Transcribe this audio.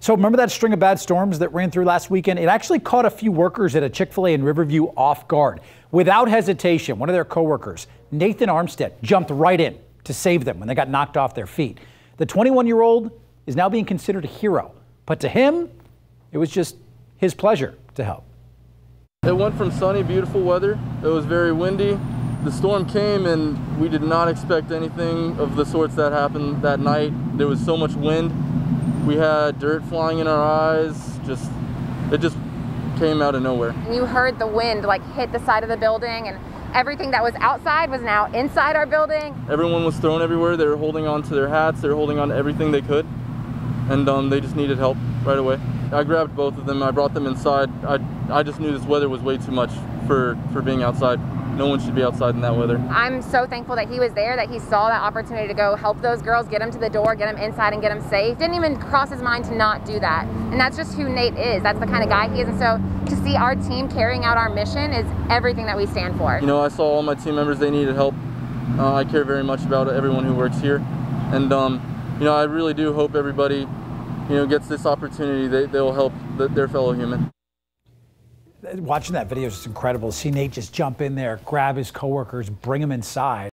So remember that string of bad storms that ran through last weekend? It actually caught a few workers at a Chick-fil-A in Riverview off guard. Without hesitation, one of their coworkers, Nate Armstead, jumped right in to save them when they got knocked off their feet. The 21-year-old is now being considered a hero, but to him, it was just his pleasure to help. It went from sunny, beautiful weather. It was very windy. The storm came and we did not expect anything of the sorts that happened that night. There was so much wind. We had dirt flying in our eyes. It just came out of nowhere. You heard the wind like hit the side of the building, and everything that was outside was now inside our building. Everyone was thrown everywhere. They were holding on to their hats. They were holding on to everything they could, and they just needed help right away. I grabbed both of them. I brought them inside. I just knew this weather was way too much for being outside. No one should be outside in that weather. I'm so thankful that he was there, that he saw that opportunity to go help those girls, get them to the door, get them inside and get them safe. Didn't even cross his mind to not do that. And that's just who Nate is. That's the kind of guy he is. And so to see our team carrying out our mission is everything that we stand for. You know, I saw all my team members, they needed help. I care very much about everyone who works here. And, you know, I really do hope everybody, gets this opportunity. They'll help their fellow human. Watching that video is just incredible. See Nate just jump in there, grab his coworkers, bring them inside.